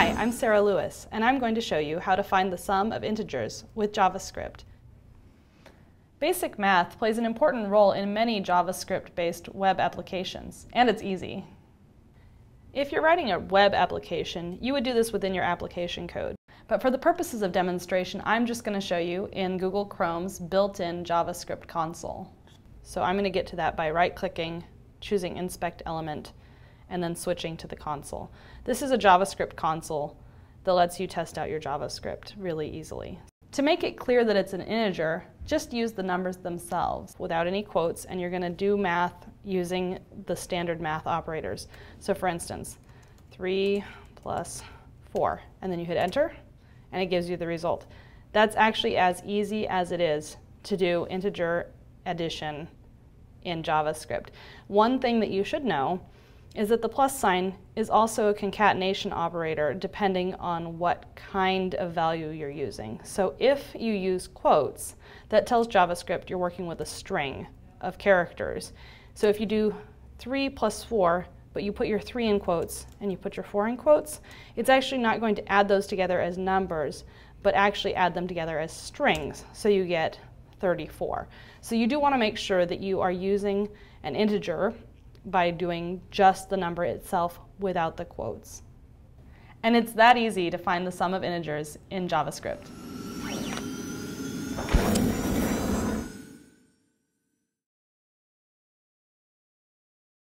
Hi, I'm Sarah Lewis, and I'm going to show you how to find the sum of integers with JavaScript. Basic math plays an important role in many JavaScript-based web applications, and it's easy. If you're writing a web application, you would do this within your application code. But for the purposes of demonstration, I'm just going to show you in Google Chrome's built-in JavaScript console. So I'm going to get to that by right-clicking, choosing Inspect Element, and then switching to the console. This is a JavaScript console that lets you test out your JavaScript really easily. To make it clear that it's an integer, just use the numbers themselves without any quotes, and you're going to do math using the standard math operators. So for instance, 3 plus 4, and then you hit enter, and it gives you the result. That's actually as easy as it is to do integer addition in JavaScript. One thing that you should know is that the plus sign is also a concatenation operator depending on what kind of value you're using. So if you use quotes, that tells JavaScript you're working with a string of characters. So if you do 3 plus 4, but you put your 3 in quotes and you put your 4 in quotes, it's actually not going to add those together as numbers, but actually add them together as strings, so you get 34. So you do want to make sure that you are using an integer by doing just the number itself without the quotes. And it's that easy to find the sum of integers in JavaScript.